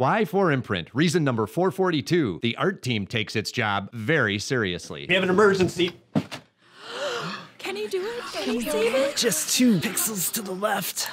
Why 4imprint? Reason number 442. The art team takes its job very seriously. We have an emergency. Can you do it? Can you save it? Just 2 pixels to the left.